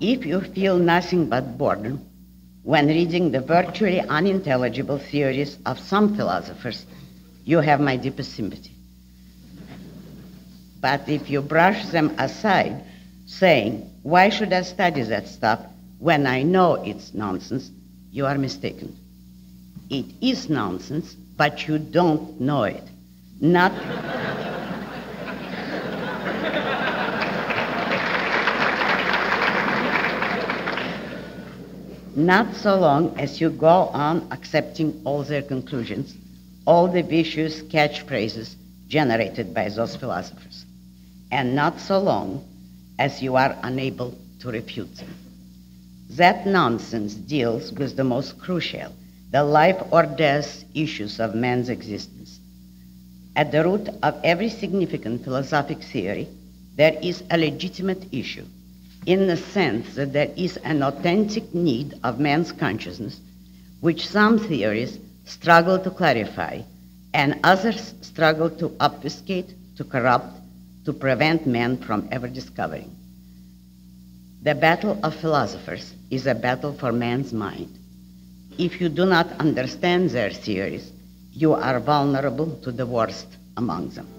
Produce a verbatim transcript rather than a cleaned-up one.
if you feel nothing but boredom when reading the virtually unintelligible theories of some philosophers, you have my deepest sympathy. But if you brush them aside, saying, why should I study that stuff when I know it's nonsense, you are mistaken. It is nonsense, but you don't know it. Not... Not so long as you go on accepting all their conclusions, all the vicious catchphrases generated by those philosophers, and not so long as you are unable to refute them. That nonsense deals with the most crucial, the life or death issues of man's existence. At the root of every significant philosophic theory, there is a legitimate issue, in the sense that there is an authentic need of man's consciousness, which some theories struggle to clarify, and others struggle to obfuscate, to corrupt, to prevent man from ever discovering. The battle of philosophers is a battle for man's mind. If you do not understand their theories, you are vulnerable to the worst among them.